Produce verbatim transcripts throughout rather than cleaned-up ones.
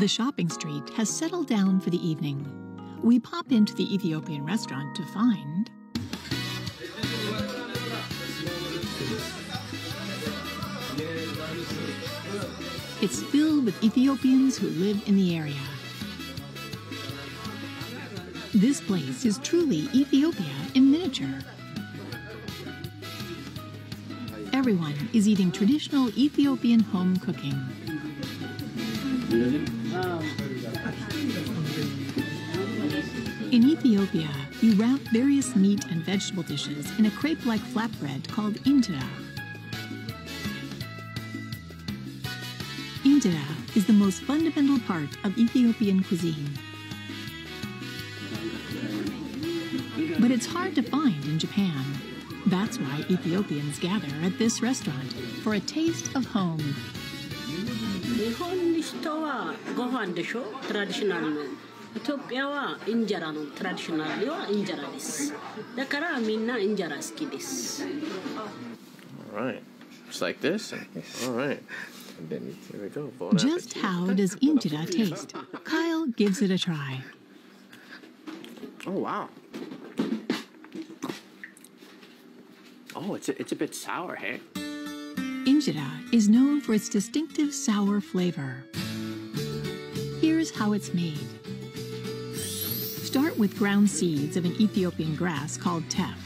The shopping street has settled down for the evening. We pop into the Ethiopian restaurant to find it's filled with Ethiopians who live in the area. This place is truly Ethiopia in miniature. Everyone is eating traditional Ethiopian home cooking. In Ethiopia, you wrap various meat and vegetable dishes in a crepe-like flatbread called injera. Injera is the most fundamental part of Ethiopian cuisine. But it's hard to find in Japan. That's why Ethiopians gather at this restaurant for a taste of home. All right. Just like this? All right. And then here we go. Just how does injera taste? Kyle gives it a try. Oh, wow. Oh, it's a, it's a bit sour, hey? Injera is known for its distinctive sour flavor. Here's how it's made. Start with ground seeds of an Ethiopian grass called teff.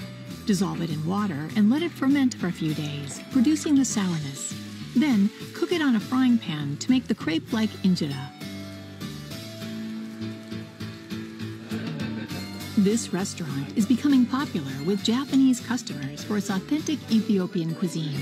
Dissolve it in water and let it ferment for a few days, producing the sourness. Then, cook it on a frying pan to make the crepe-like injera. This restaurant is becoming popular with Japanese customers for its authentic Ethiopian cuisine.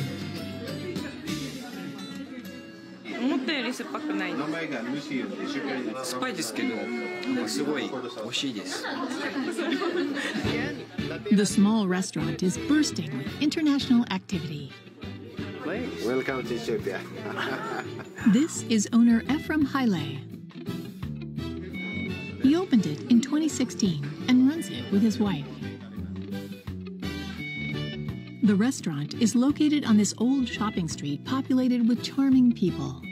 The small restaurant is bursting with international activity. Welcome to Ethiopia. This is owner Ephraim Haile. He opened it in twenty sixteen and runs it with his wife. The restaurant is located on this old shopping street populated with charming people.